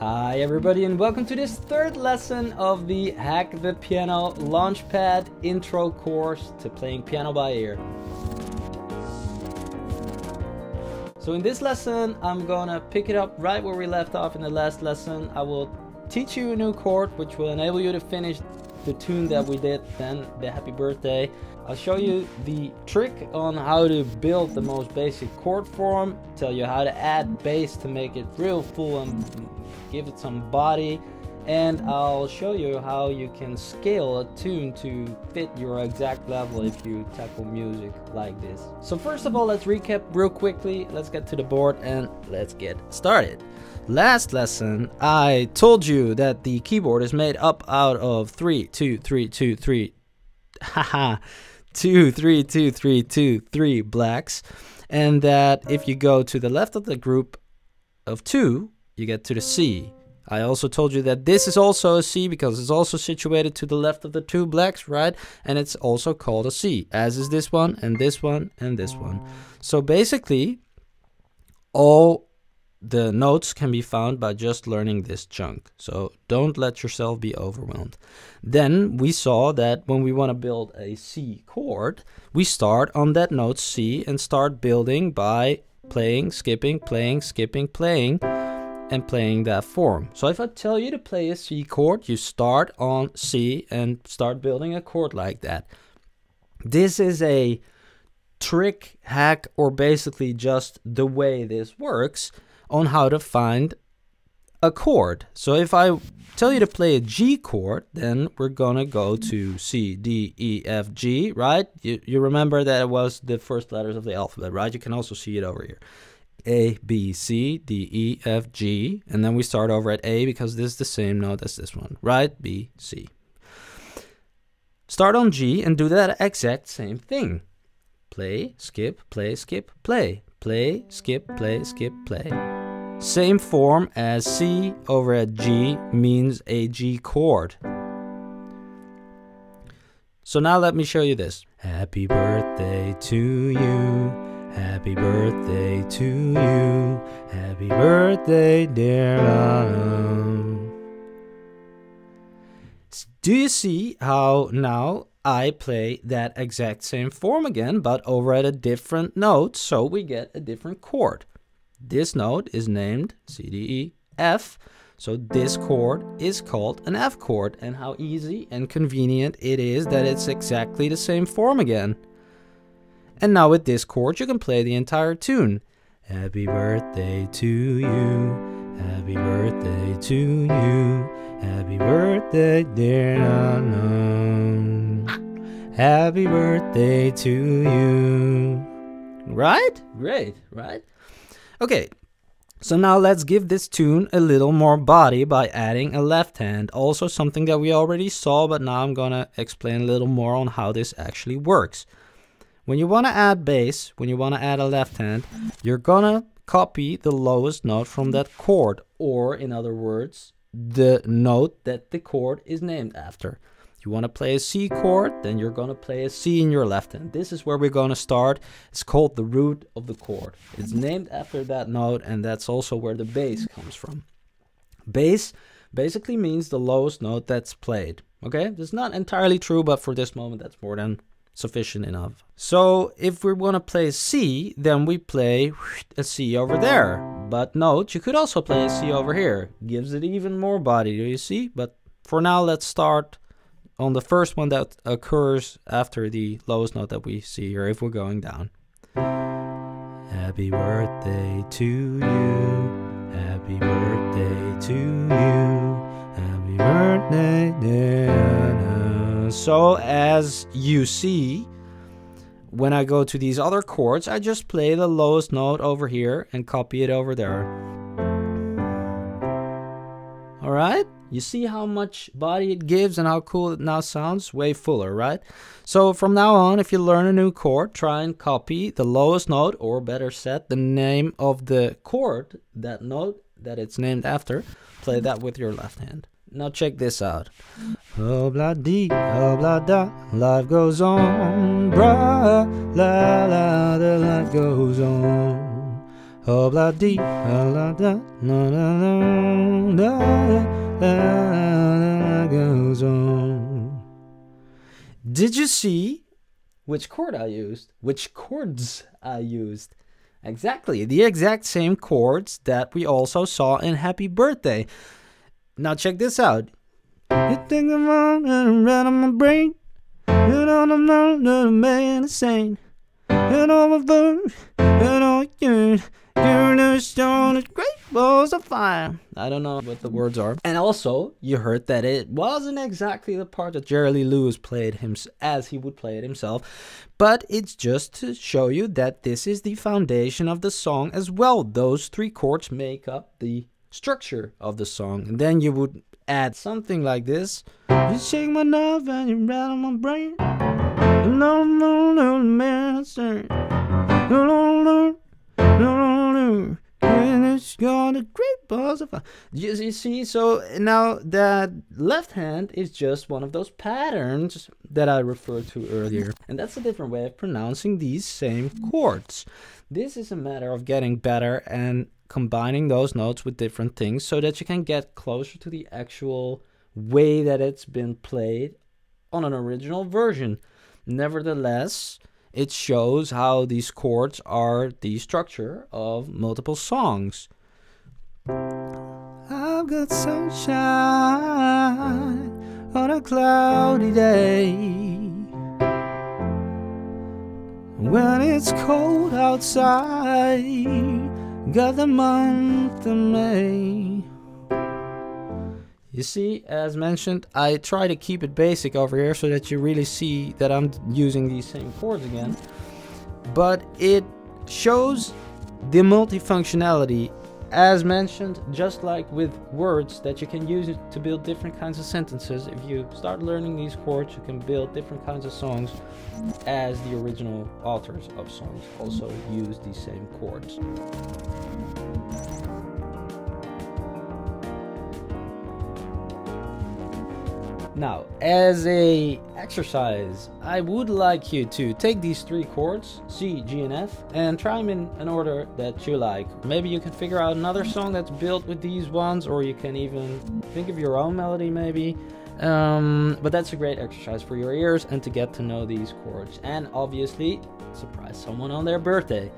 Hi everybody, and welcome to this third lesson of the Hack the Piano Launchpad intro course to playing piano by ear. So in this lesson I'm gonna pick it up right where we left off in the last lesson. I will teach you a new chord which will enable you to finish the tune that we did, then the Happy Birthday. I'll show you the trick on how to build the most basic chord form, tell you how to add bass to make it real full and give it some body, and I'll show you how you can scale a tune to fit your exact level if you tackle music like this. So first of all, let's recap real quickly. Let's get to the board and let's get started. Last lesson I told you that the keyboard is made up out of 3, 2, 3, 2, 3 haha 2, 3, 2, 3, 2, 3 blacks, and that if you go to the left of the group of 2 you get to the C. I also told you that this is also a C because it's also situated to the left of the 2 blacks, right? And it's also called a C, as is this one and this one and this one. So basically all the notes can be found by just learning this chunk. So don't let yourself be overwhelmed. Then we saw that when we want to build a C chord, we start on that note C and start building by playing, skipping, playing, skipping, playing, and playing that form. So if I tell you to play a C chord, you start on C and start building a chord like that. This is a trick, hack, or basically just the way this works on how to find a chord. So if I tell you to play a G chord, then we're gonna go to C, D, E, F, G, right? You remember that it was the first letters of the alphabet, right? You can also see it over here. A, B, C, D, E, F, G, and then we start over at A because this is the same note as this one, right? B, C. Start on G and do that exact same thing. Play, skip, play, skip, play. Play, skip, play, skip, play. Same form as C over at G means a G chord. So now let me show you this. Happy birthday to you. Happy birthday to you, happy birthday dear Autumn. Do you see how now I play that exact same form again, but over at a different note, so we get a different chord. This note is named C, D, E, F, so this chord is called an F chord, and how easy and convenient it is that it's exactly the same form again. And now with this chord you can play the entire tune. Happy birthday to you, happy birthday to you, happy birthday dear Nana, happy birthday to you. Right? Great, right? Okay, so now let's give this tune a little more body by adding a left hand. Also something that we already saw, but now I'm gonna explain a little more on how this actually works. When you want to add bass, when you want to add a left hand, you're gonna copy the lowest note from that chord, or in other words, the note that the chord is named after. You want to play a C chord, then you're gonna play a C in your left hand. This is where we're gonna start. It's called the root of the chord. It's named after that note, and that's also where the bass comes from. Bass basically means the lowest note that's played. Okay, that's not entirely true, but for this moment that's more than sufficient enough. So if we want to play C, then we play a C over there. But note, you could also play a C over here. Gives it even more body, do you see? But for now, let's start on the first one that occurs after the lowest note that we see here if we're going down. Happy birthday to you. Happy birthday to you. Happy birthday, dear. So as you see, when I go to these other chords, I just play the lowest note over here and copy it over there. All right, you see how much body it gives and how cool it now sounds? Way fuller, right? So from now on, if you learn a new chord, try and copy the lowest note, or better said, the name of the chord, that note that it's named after. Play that with your left hand. Now check this out. Oh blah dee, oh blah da, life goes on, bra la la, the life goes on. Oh blah dee, oh blah da, na na na, Did you see which chord I used? Which chords I used? Exactly, the exact same chords that we also saw in Happy Birthday. Now check this out. You think I'm wrong and right on my brain. You don't know the man is sane. You know my food, you know you. You know stone is great balls of fire. I don't know what the words are. And also, you heard that it wasn't exactly the part that Jerry Lee Lewis played as he would play it himself. But it's just to show you that this is the foundation of the song as well. Those three chords make up the structure of the song. And then you would add something like this. You shake my nerve and you rattle my brain. No, no, no, man, sir. No, no, no, no, no, no. It's got a great buzz of. You see, so now that left hand is just one of those patterns that I referred to earlier. And that's a different way of pronouncing these same chords. This is a matter of getting better and combining those notes with different things so that you can get closer to the actual way that it's been played on an original version. Nevertheless, it shows how these chords are the structure of multiple songs. I've got sunshine on a cloudy day. When it's cold outside, got the month of May. You see, as mentioned, I try to keep it basic over here so that you really see that I'm using these same chords again. But it shows the multifunctionality, as mentioned, just like with words, that you can use it to build different kinds of sentences. If you start learning these chords, you can build different kinds of songs, as the original authors of songs also use these same chords. Now, as an exercise, I would like you to take these three chords, C, G, and F, and try them in an order that you like. Maybe you can figure out another song that's built with these ones, or you can even think of your own melody maybe. But that's a great exercise for your ears and to get to know these chords. And obviously, surprise someone on their birthday.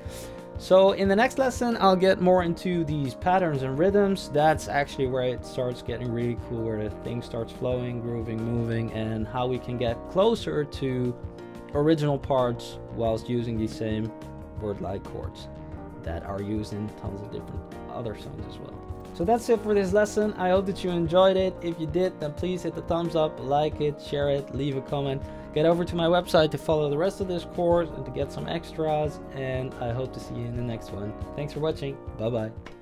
So in the next lesson, I'll get more into these patterns and rhythms. That's actually where it starts getting really cool, where the thing starts flowing, grooving, moving, and how we can get closer to original parts whilst using these same word-like chords that are used in tons of different other songs as well. So that's it for this lesson. I hope that you enjoyed it. If you did, then please hit the thumbs up, like it, share it, leave a comment. Get over to my website to follow the rest of this course and to get some extras, and I hope to see you in the next one. Thanks for watching. Bye-bye.